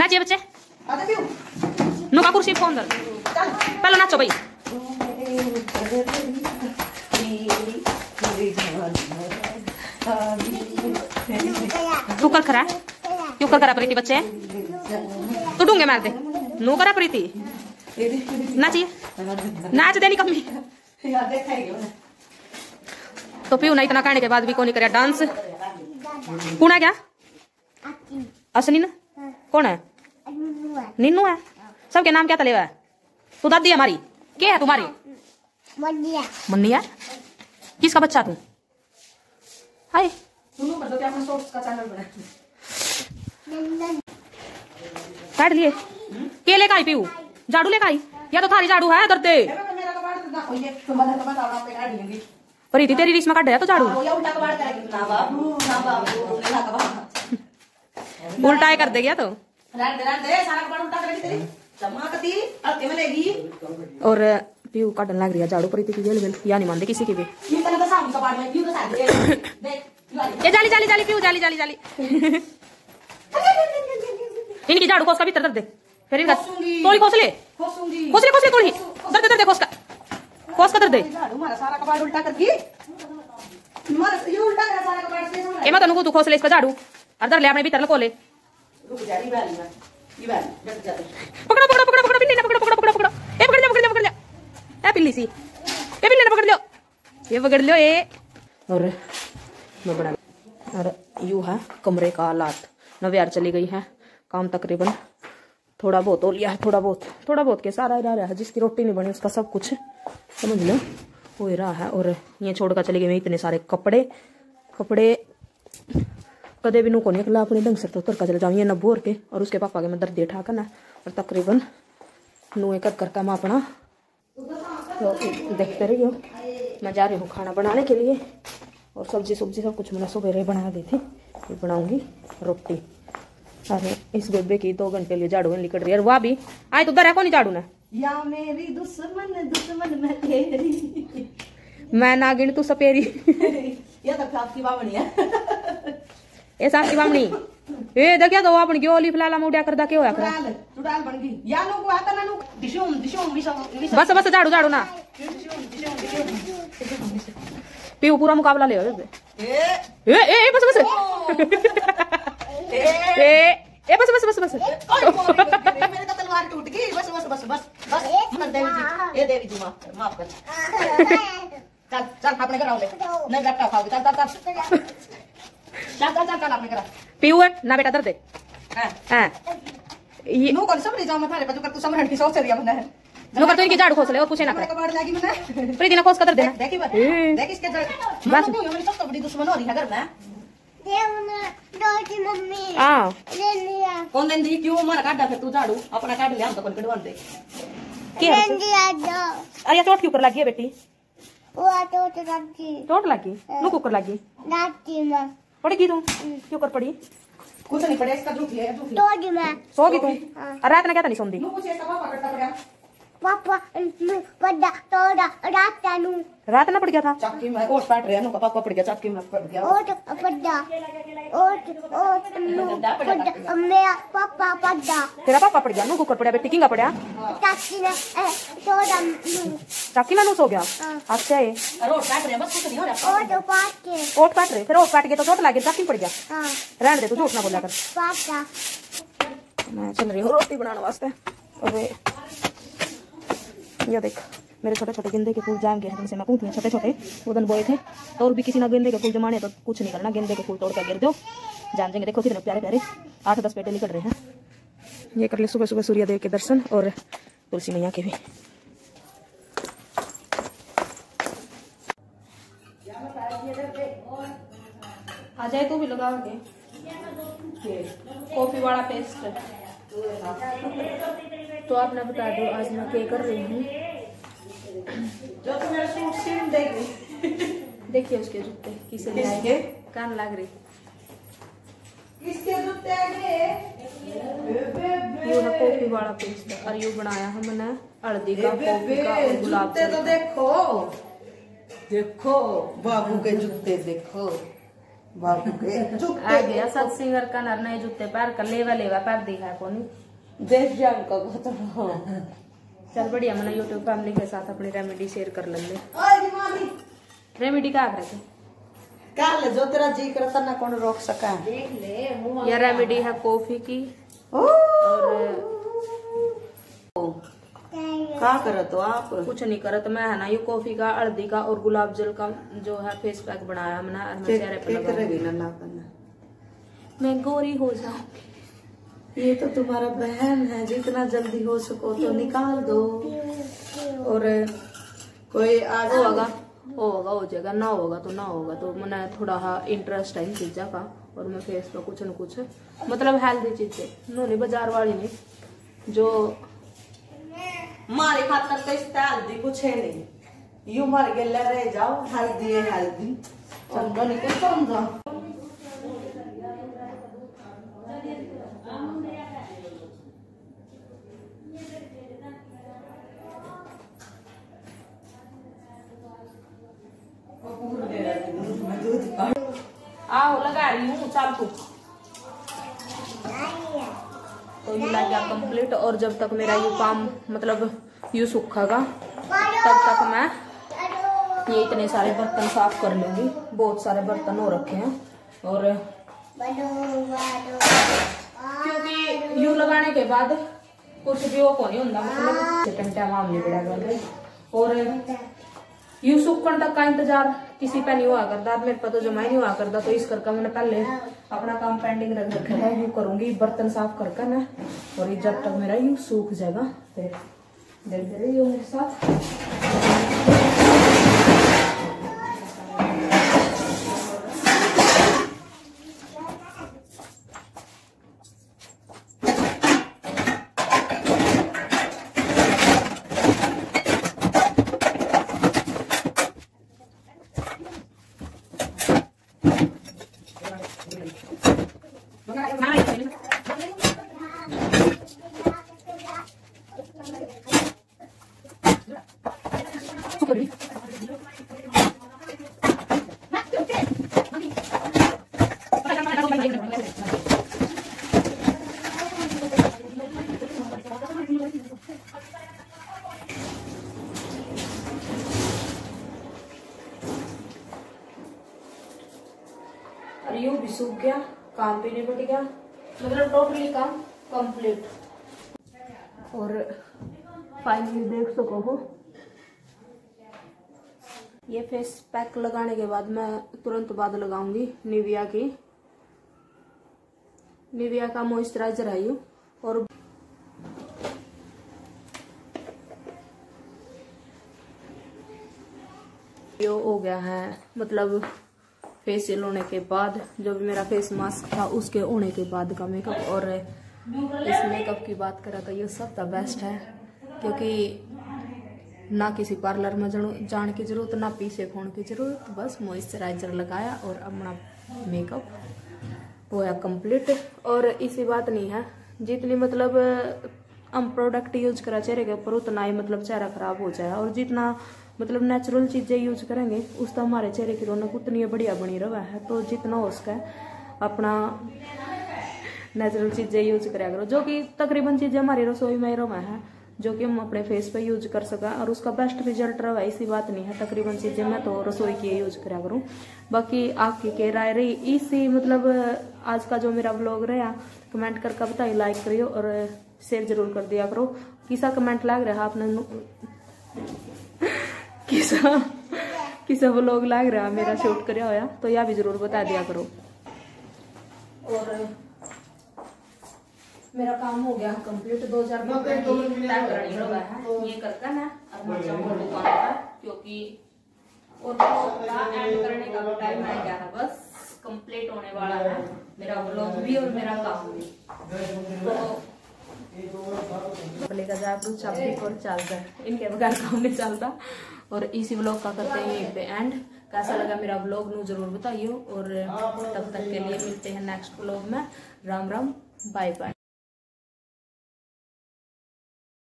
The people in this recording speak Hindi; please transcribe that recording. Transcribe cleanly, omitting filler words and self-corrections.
नाचिए बच्चे नुका कुर्सी फोन दर पहले नाचो भाई तू कर करा क्यों कर करा प्रीति बच्चे तू डूंगे मार दे नो करा प्रीति नाचिए नाच देनी कमी तो पीऊ ना इतना कहने के बाद भी कौन करे डांस कौन है क्या असली ना कौन है निन्नू है सबके नाम क्या तलेवा है तू दादी हमारी क्या है तुम्हारी मुन्निया किसका बच्चा तू हाय काट लिए केले का पीऊ झाड़ू ले खाई या तो थारी झाड़ू है दर्दे प्रीति तेरी रिश्मा काट है तो झाड़ू उल्टा कर दे गया तो और पीयू का डन लग रही है झाड़ू प्रीति की जेल या नहीं मानते किसी की भी ये जाली जाली जाली पीयू जाली जाली जाली इनकी झाड़ू खोस का भी दर्द दे फिर इनका थोड़ी खोसले थोड़ी दर्द दे खोस का दर्द दे ये मत अनुकू तू खोसले इसका झाड़ू अर्धर ले अपने भीतर को ले पकड़ो पकड़ो पकड़ो पकड़ो पिल्ली ना पकड़ो पकड़ो पकड़ो पकड़ो ए पकड़ जा ए पिल्ली सी ए पिल्ली ना पकड़ लियो ए और बड़ा और यू है कमरे का हालात नव्यार चली गई है काम तकरीबन थोड़ा बहुत हो लिया है थोड़ा बहुत के सारा रहा है जिसकी रोटी नहीं बनी उसका सब कुछ समझ लो हो रहा है। और ये छोड़कर चली गई इतने सारे कपड़े कदे भी नुको निकला अपने ढंग से तो उतर का चले जाऊँ ये न बोर के और उसके पापा के मैं दर्द ठा करना और तकरीबन नुए कर करता मैं अपना तो देखते रही हूँ। मैं जा रही हूँ खाना बनाने के लिए और सब्जी सब कुछ मैंने सुबह बना दी थी ये बनाऊंगी रोटी। अरे इस बेबे की 2 घंटे लिए झाड़ू निकल रही है वाह भी आए तो उधर है कौन झाड़ू ना या मेरी दुश्मन मैं तेरी मैं ना गिन तू सपेरी ये तो सांप की बावणी है ये सांप की बावणी ए देखिया तो अपन क्यों ली फलाला मुडिया करदा के होया कर टुडाल बन गई या नु को आता ना नु दिशो बस झाड़ू ना पीऊ पूरा मुकाबला ले ए ए ए बस ए बस मेरे का तलवार टूट गई बस मन देवी जी ए देवी जी माफ कर चल अपने घर आओ ले नहीं बेटा खाओगे चल अपने घर पीऊ ना बेटा दर्द है हां ये नो कर समझ जाओ मैं थारे पर तू समरण की सोच रही है मैंने नो कर तो इनकी झाड़ू खोस ले और पूछे ना प्रीति ना खोस कर देना देख इसके झाड़ू बस मेरी सबसे बड़ी दुश्मन हो रही है घर में मम्मी ले लिया कौन देंदी क्यों हमारा काटा फिर तू झाड़ू अपना काट लिया हम तो कौन कटवान दे क्या अरे चोट क्यों कर लगी है बेटी वो चोट लगी नु को कर लगी नाची मां पड़ गई तू क्यों कर पड़ी कुछ नहीं पड़े इसका दुख है तोगी मैं सो गई तू रात ना क्या नहीं सोंदी नु पूछे इसका पापा करता पड़ा पापा मैं बड़ा तोड़ा रात तानू रात ना पड़ गया था चाकी में ओट पड़ रहा नु पापा को पड़ गया चाकी में पड़ गया ओट मेरा पापा पड़ा तेरा पापा पड़ गया नु को पड़ा बेटी किंगा पड़ा चाकी ने तोड़ा नु चाकी में नु सो गया अच्छा है रोट काट रहे बस कुछ नहीं हो रहा ओट काट रहे फिर ओट काट गया तो चोट लगी चाकी पड़ गया हां रहने दे तू झूठ ना बोला कर पापा मैं चल रही हूं रोटी बनाने वास्ते। अरे ये देख मेरे छोटे गेंदे के फूल जाम के हथन से मैं पूछ छोटे उदन बोए थे तो और भी किसी ना गेंदे के फूल जमाने तो कुछ नहीं करना गेंदे के फूल तोड़कर गिर दो जान जाएंगे। देखो कितने प्यारे 8-10 पेटे निकल रहे हैं। ये कर ले सुबह सूर्यदेव के दर्शन और तुलसी मैया के भी। आ जाए तो भी लगाओगे कॉफी वाला पेस्ट तो आप ना बता दो आज मैं क्या कर रही हूँ। जो तो मेरा सूट सीन देखिए उसके जूते किसे लाएंगे कान लग रही किसके जूते ये ना कॉफी वाला पेस्ट और यू बनाया हमने हल्दी का कॉफी का और गुलाब का। तो देखो बाबू के जूते देखो बापू के चुप आ गया सब सिंगर का नर नए जूते पार कर लेवा लेवा पार दिखा कोनी देश जान का तो चल बढ़िया मैंने YouTube फैमिली के साथ अपनी रेमेडी शेयर कर लेंगे। ओए मामी रेमेडी का आकर के कर ले जो तेरा जी करता ना कौन रोक सका देख ले। ये रेमेडी है कॉफी की और क्या करो तो आप कुछ नहीं करो तो मैं है ना ये कॉफी का हल्दी का और गुलाब जल का जो है फेस पैक बनाया हमने और मेरे चेहरे पे लगा मैं गोरी हो जाऊंगी। ये तो तुम्हारा बहन है जितना जल्दी हो सको तो निकाल दो और कोई आज होगा हो जाएगा ना होगा तो ना होगा तो मैंने थोड़ा इंटरेस्ट है इन चीजा का और मैं फेस पर कुछ न कुछ मतलब हेल्दी चीजें उन्होंने बाजार वाली नहीं जो मारे खातर तो इसका हल्दी कुछ है नहीं यू मर गए रह जाओ हल्दी है हल्दी समझो निकल समझो। आओ लगा रही हूँ चाल तू तो ये लग गया कंप्लीट और जब तक मेरा ये काम मतलब यू सूखेगा तब तक मैं ये इतने सारे बर्तन साफ कर लूँगी। बहुत सारे बर्तन हो रखे हैं और क्योंकि यू लगाने के बाद कुछ भी वो को नहीं होता मतलब घंटा काम नहीं पड़ेगा और यू सूखने तक का इंतजार किसी पे नहीं हुआ करता मेरे पर तो जमा ही नहीं हुआ करता तो इस करके मैंने पहले अपना काम पेंडिंग रख रखा है। यूँ करूंगी बर्तन साफ करके ना और जब तक मेरा यूँ सूख जाएगा फिर देख दे यूँ मेरे साथ यू भी सूख गया काम भी निपट गया मतलब टोटली काम कंप्लीट और फाइनली देख सको हो ये फेस पैक लगाने के बाद मैं तुरंत बाद लगाऊंगी निविया की निविया का मॉइस्चराइजर है यू और यो हो गया है मतलब फेशियल होने के बाद जब मेरा फेस मास्क था उसके होने के बाद का मेकअप और इस मेकअप की बात करा तो ये सब द बेस्ट है क्योंकि ना किसी पार्लर में जाने की जरूरत ना पीछे फोन की जरूरत बस मॉइस्चराइजर लगाया और अपना मेकअप होया कंप्लीट। और इसी बात नहीं है जितनी मतलब हम प्रोडक्ट यूज करा चेहरे के ऊपर उतना ही मतलब चेहरा खराब हो जाए और जितना मतलब नेचुरल चीज़ें यूज करेंगे उसका हमारे चेहरे की रौनक उतनी बढ़िया बनी रहा है तो जितना हो सके अपना नेचुरल चीज़ें यूज कराया करो जो कि तकरीबन चीज़ें हमारी रसोई में रवा है जो कि हम अपने फेस पे यूज कर सका और उसका बेस्ट रिजल्ट रहा ऐसी बात नहीं है। तकरीबन चीज़ें मैं तो रसोई की यूज कराया करूँ बाकी आपकी कह राय रही इसी मतलब आज का जो मेरा ब्लॉग रहा कमेंट करके बताइए लाइक करियो और शेयर जरूर कर दिया करो। किसा कमेंट लग रहा आपने किसा किसा ब्लॉग लग रहा मेरा शूट कराया होया तो यह भी जरूर बता दिया करो। और मेरा काम हो गया कंप्लीट 2020 ये करता ना क्योंकि और एंड करने का टाइम आ गया है बस कंप्लीट होने वाला है मेरा ब्लॉग भी और मेरा काम भी तो लेकर जाए और चलता इनके बगैर काम नहीं चलता और इसी ब्लॉग का करते हैं यहीं पे एंड। कैसा लगा मेरा ब्लॉग नू जरूर बताइयो और तब तक के लिए मिलते हैं नेक्स्ट ब्लॉग में। Ram Ram bye bye.